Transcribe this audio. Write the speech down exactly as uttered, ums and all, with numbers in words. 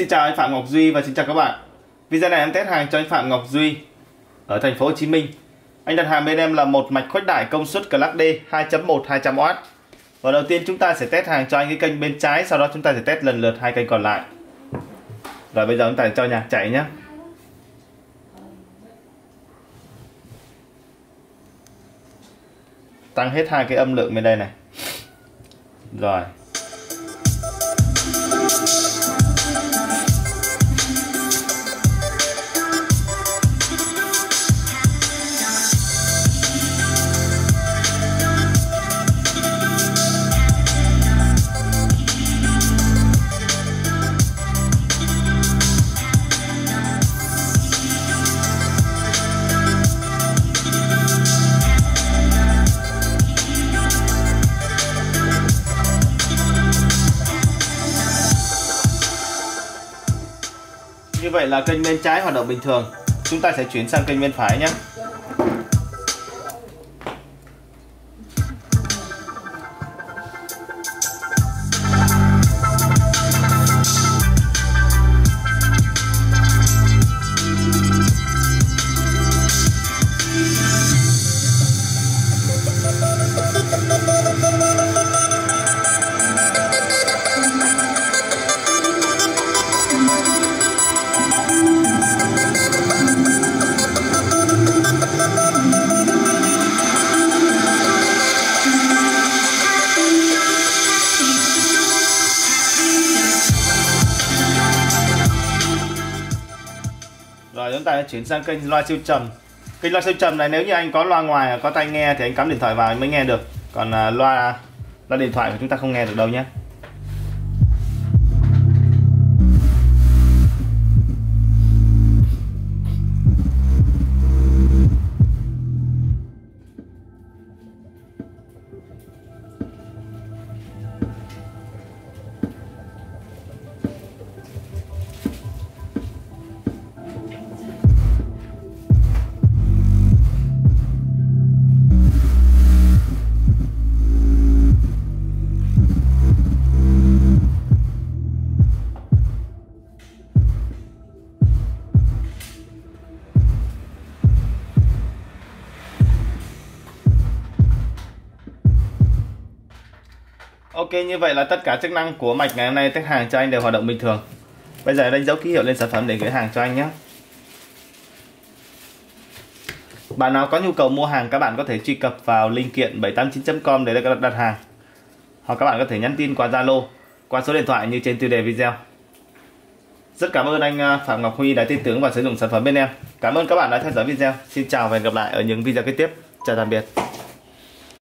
Xin chào anh Phạm Ngọc Duy và xin chào các bạn. Video này em test hàng cho anh Phạm Ngọc Duy ở thành phố Hồ Chí Minh. Anh đặt hàng bên em là một mạch khuếch đại công suất class D hai chấm một hai trăm oát. Và đầu tiên chúng ta sẽ test hàng cho anh cái kênh bên trái, sau đó chúng ta sẽ test lần lượt hai kênh còn lại. Rồi bây giờ chúng ta cho nhạc chạy nhé. Tăng hết hai cái âm lượng bên đây này. Rồi. Như vậy là kênh bên trái hoạt động bình thường. Chúng ta sẽ chuyển sang kênh bên phải nhé. Rồi chúng ta sẽ chuyển sang kênh loa siêu trầm. Kênh loa siêu trầm này nếu như anh có loa ngoài, có tai nghe thì anh cắm điện thoại vào anh mới nghe được. Còn loa loa điện thoại của chúng ta không nghe được đâu nhé. Ok, như vậy là tất cả chức năng của mạch ngày hôm nay test hàng cho anh đều hoạt động bình thường. Bây giờ đánh dấu ký hiệu lên sản phẩm để gửi hàng cho anh nhé. Bạn nào có nhu cầu mua hàng, các bạn có thể truy cập vào linh kiện bảy tám chín chấm com để đặt hàng. Hoặc các bạn có thể nhắn tin qua Zalo, qua số điện thoại như trên tiêu đề video. Rất cảm ơn anh Phạm Ngọc Duy đã tin tưởng và sử dụng sản phẩm bên em. Cảm ơn các bạn đã theo dõi video. Xin chào và hẹn gặp lại ở những video kế tiếp. Chào tạm biệt.